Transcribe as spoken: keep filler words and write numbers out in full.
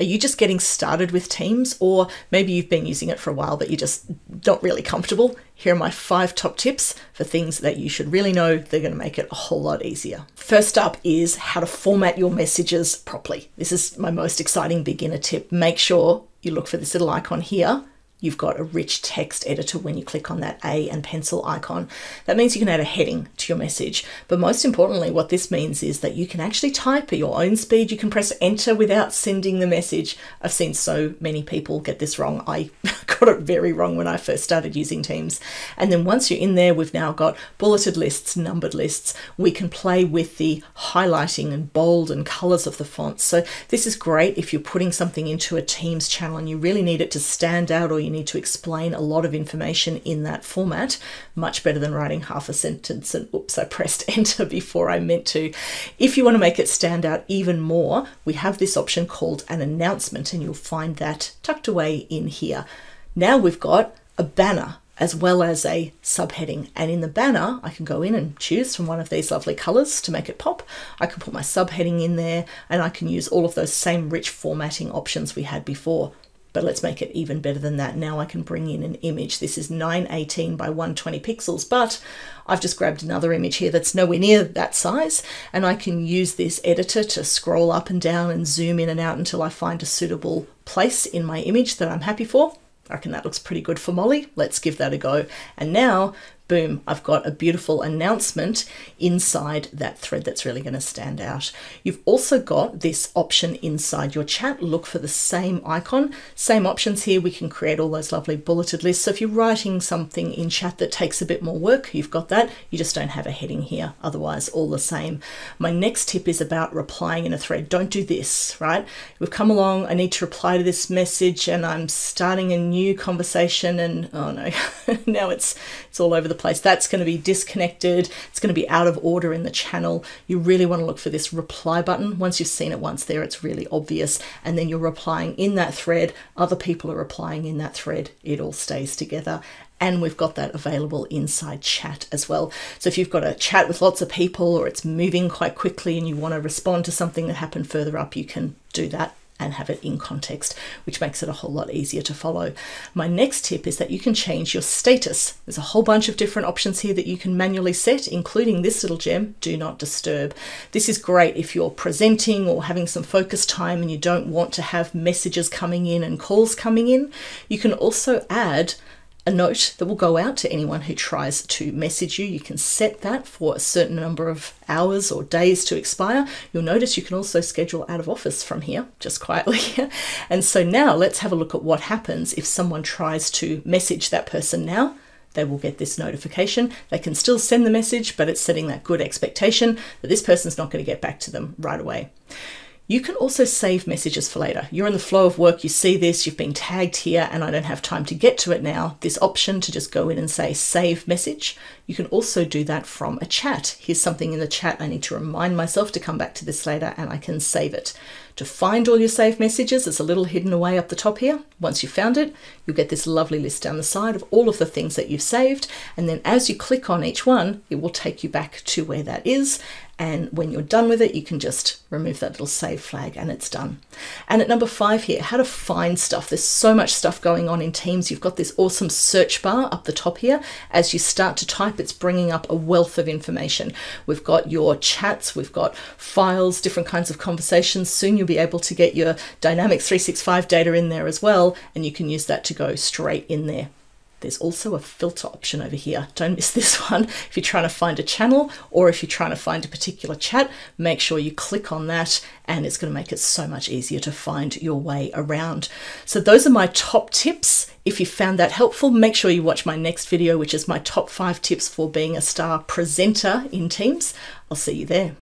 Are you just getting started with Teams, or maybe you've been using it for a while but you're just not really comfortable? Here are my five top tips for things that you should really know. They're going to make it a whole lot easier. First up is how to format your messages properly. This is my most exciting beginner tip. Make sure you look for this little icon here. You've got a rich text editor when you click on that A and pencil icon. That means you can add a heading to your message. But most importantly, what this means is that you can actually type at your own speed. You can press enter without sending the message. I've seen so many people get this wrong. I got it very wrong when I first started using Teams. And then once you're in there, we've now got bulleted lists, numbered lists. We can play with the highlighting and bold and colors of the fonts. So this is great if you're putting something into a Teams channel and you really need it to stand out, or you You need to explain a lot of information in that format. Much better than writing half a sentence and oops, I pressed enter before I meant to. If you want to make it stand out even more, we have this option called an announcement, and you'll find that tucked away in here. Now we've got a banner as well as a subheading. And in the banner, I can go in and choose from one of these lovely colors to make it pop. I can put my subheading in there, and I can use all of those same rich formatting options we had before. But let's make it even better than that. Now I can bring in an image. This is nine eighteen by one twenty pixels, but I've just grabbed another image here that's nowhere near that size, and I can use this editor to scroll up and down and zoom in and out until I find a suitable place in my image that I'm happy for. I reckon that looks pretty good for Molly. Let's give that a go. And now, boom, I've got a beautiful announcement inside that thread that's really going to stand out. You've also got this option inside your chat. Look for the same icon, same options here. We can create all those lovely bulleted lists. So if you're writing something in chat that takes a bit more work, you've got that. You just don't have a heading here. Otherwise, all the same. My next tip is about replying in a thread. Don't do this, right? We've come along. I need to reply to this message, and I'm starting a new conversation, and oh no, now it's, it's all over the place. That's going to be disconnected. It's going to be out of order in the channel. You really want to look for this reply button. Once you've seen it once there, it's really obvious. And then you're replying in that thread. Other people are replying in that thread. It all stays together. And we've got that available inside chat as well. So if you've got a chat with lots of people, or it's moving quite quickly and you want to respond to something that happened further up, you can do that and have it in context, which makes it a whole lot easier to follow. My next tip is that you can change your status. There's a whole bunch of different options here that you can manually set, including this little gem, do not disturb. This is great if you're presenting or having some focus time and you don't want to have messages coming in and calls coming in. You can also add a note that will go out to anyone who tries to message you. You can set that for a certain number of hours or days to expire. You'll notice you can also schedule out of office from here, just quietly. And so now let's have a look at what happens if someone tries to message that person now. They will get this notification. They can still send the message, but it's setting that good expectation that this person's not going to get back to them right away. You can also save messages for later. You're in the flow of work, you see this, you've been tagged here, and I don't have time to get to it now. This option to just go in and say save message. You can also do that from a chat. Here's something in the chat. I need to remind myself to come back to this later, and I can save it. To find all your saved messages, it's a little hidden away up the top here. Once you've found it, you'll get this lovely list down the side of all of the things that you've saved. And then as you click on each one, it will take you back to where that is. And when you're done with it, you can just remove that little save flag and it's done. And at number five here, how to find stuff. There's so much stuff going on in Teams. You've got this awesome search bar up the top here. As you start to type, it's bringing up a wealth of information. We've got your chats, we've got files, different kinds of conversations. Soon you'll be able to get your Dynamics three sixty-five data in there as well. And you can use that to go straight in there. There's also a filter option over here. Don't miss this one. If you're trying to find a channel, or if you're trying to find a particular chat, make sure you click on that, and it's going to make it so much easier to find your way around. So those are my top tips. If you found that helpful, make sure you watch my next video, which is my top five tips for being a star presenter in Teams. I'll see you there.